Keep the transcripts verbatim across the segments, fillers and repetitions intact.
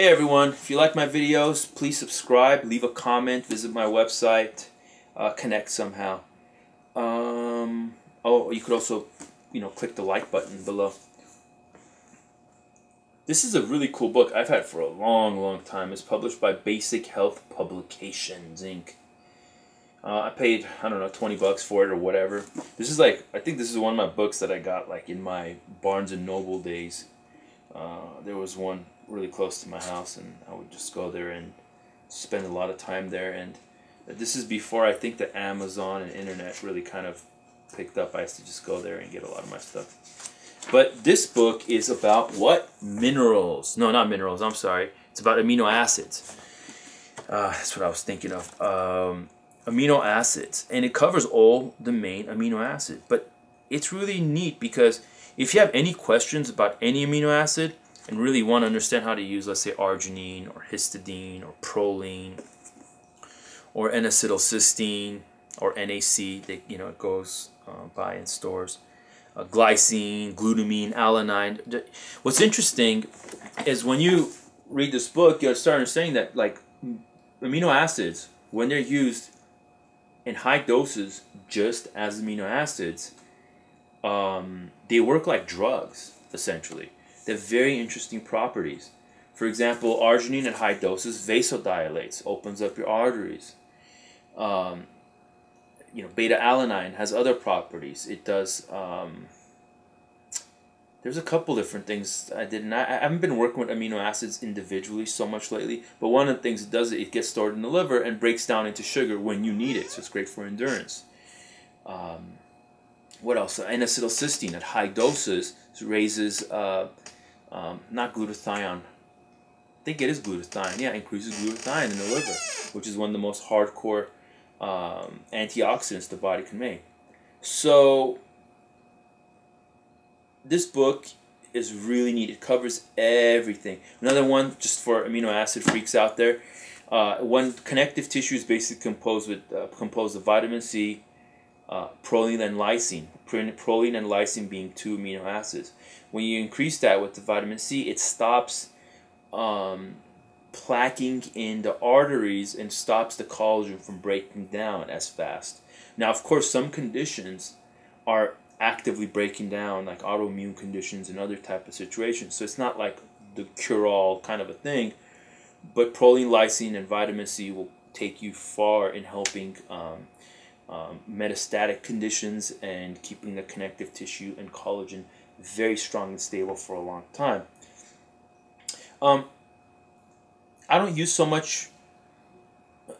Hey everyone, if you like my videos, please subscribe, leave a comment, visit my website, uh, connect somehow. Um, oh, you could also, you know, click the like button below. This is a really cool book I've had for a long, long time. It's published by Basic Health Publications, Incorporated. Uh, I paid, I don't know, twenty bucks for it or whatever. This is like, I think this is one of my books that I got like in my Barnes and Noble days. Uh, there was one really close to my house, and I would just go there and spend a lot of time there. And this is before I think the Amazon and internet really kind of picked up. I used to just go there and get a lot of my stuff. But this book is about what? Minerals. No, not minerals. I'm sorry. It's about amino acids. Uh, that's what I was thinking of. Um, amino acids. And it covers all the main amino acids. But it's really neat because if you have any questions about any amino acid and really want to understand how to use, let's say, arginine or histidine or proline or N-acetylcysteine or N A C, that, you know, it goes uh, by in stores, uh, glycine, glutamine, alanine. What's interesting is when you read this book, you'll start understanding that, like, amino acids, when they're used in high doses just as amino acids, um, they work like drugs, essentially. They have very interesting properties. For example, arginine at high doses vasodilates, opens up your arteries. Um, you know, beta-alanine has other properties. It does. Um, there's a couple different things I didn't. I, I haven't been working with amino acids individually so much lately. But one of the things it does, it gets stored in the liver and breaks down into sugar when you need it. So it's great for endurance. Um, what else? N-acetylcysteine at high doses raises, uh, um, not glutathione, I think it is glutathione, yeah, increases glutathione in the liver, which is one of the most hardcore um, antioxidants the body can make. So, this book is really neat. It covers everything. Another one, just for amino acid freaks out there, uh, one, connective tissue is basically composed, with, uh, composed of vitamin C, Uh, proline and lysine, proline and lysine being two amino acids. When you increase that with the vitamin C, it stops um, plaquing in the arteries and stops the collagen from breaking down as fast. Now, of course, some conditions are actively breaking down, like autoimmune conditions and other type of situations. So it's not like the cure-all kind of a thing, but proline, lysine, and vitamin C will take you far in helping um, Um, metastatic conditions and keeping the connective tissue and collagen very strong and stable for a long time. Um, I don't use so much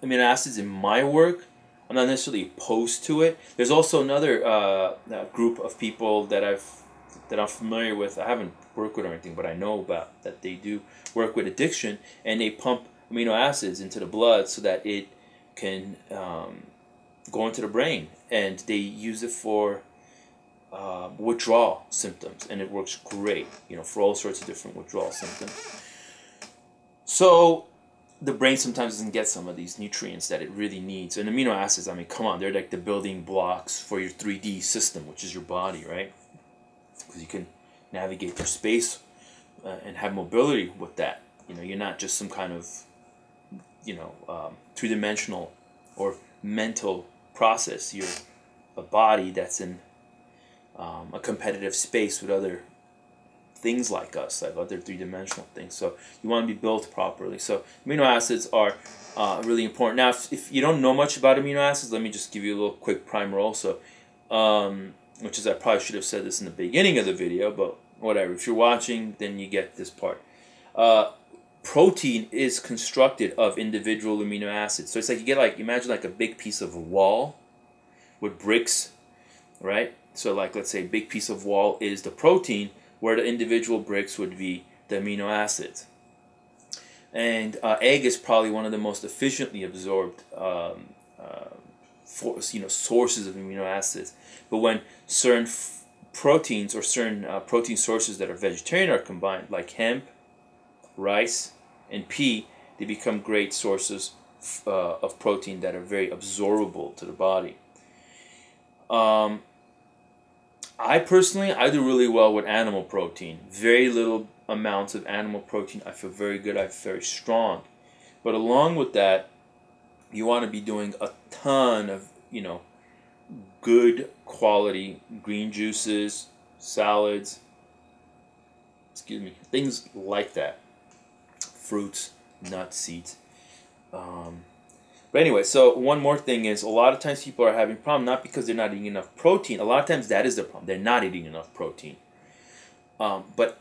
amino acids in my work. I'm not necessarily opposed to it. There's also another uh, group of people that I've that I'm familiar with. I haven't worked with or anything, but I know about that they do work with addiction, and they pump amino acids into the blood so that it can um, go into the brain, and they use it for uh, withdrawal symptoms, and it works great, you know, for all sorts of different withdrawal symptoms. So the brain sometimes doesn't get some of these nutrients that it really needs, and amino acids, I mean, come on, they're like the building blocks for your three D system, which is your body, right? Because you can navigate your space uh, and have mobility with that. You know, you're not just some kind of, you know, um, three-dimensional or mental process. You're a body that's in um, a competitive space with other things like us, like other three-dimensional things. So you want to be built properly. So amino acids are uh, really important. Now, if, if you don't know much about amino acids, let me just give you a little quick primer also, um, which is I probably should have said this in the beginning of the video, but whatever. If you're watching, then you get this part. Uh, Protein is constructed of individual amino acids. So it's like you get like, imagine like a big piece of wall with bricks, right? So like, let's say a big piece of wall is the protein, where the individual bricks would be the amino acids. And uh, egg is probably one of the most efficiently absorbed um, uh, for, you know, sources of amino acids. But when certain f proteins or certain uh, protein sources that are vegetarian are combined, like hemp, rice, and pea, they become great sources uh, of protein that are very absorbable to the body. Um, I personally, I do really well with animal protein. Very little amounts of animal protein, I feel very good, I feel very strong. But along with that, you want to be doing a ton of, you know, good quality green juices, salads, excuse me, things like that. Fruits, nuts, seeds. Um, but anyway, so one more thing is, a lot of times people are having a problem not because they're not eating enough protein. A lot of times that is the problem. They're not eating enough protein. Um, but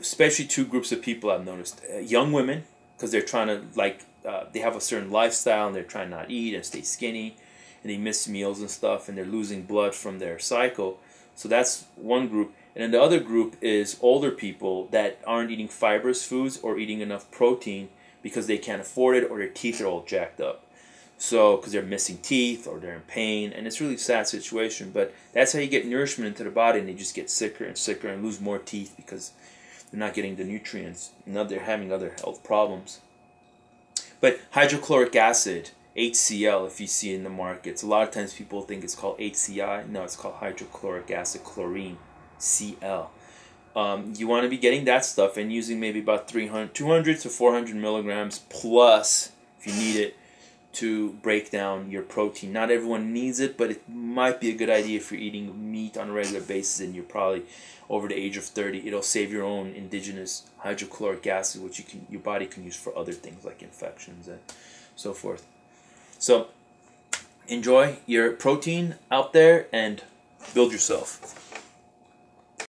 especially two groups of people I've noticed. Uh, young women, because they're trying to, like, uh, they have a certain lifestyle and they're trying not to eat and stay skinny, and they miss meals and stuff, and they're losing blood from their cycle. So that's one group. And then the other group is older people that aren't eating fibrous foods or eating enough protein because they can't afford it, or their teeth are all jacked up. So, because they're missing teeth or they're in pain, and it's a really sad situation, but that's how you get nourishment into the body, and they just get sicker and sicker and lose more teeth because they're not getting the nutrients, and now they're having other health problems. But hydrochloric acid, H C L, if you see in the markets, a lot of times people think it's called H C I. No, it's called hydrochloric acid, chlorine, C L. Um, you want to be getting that stuff and using maybe about three hundred, two hundred to four hundred milligrams plus, if you need it, to break down your protein. Not everyone needs it, but it might be a good idea if you're eating meat on a regular basis and you're probably over the age of thirty. It'll save your own indigenous hydrochloric acid, which you can, your body can use for other things like infections and so forth. So enjoy your protein out there and build yourself.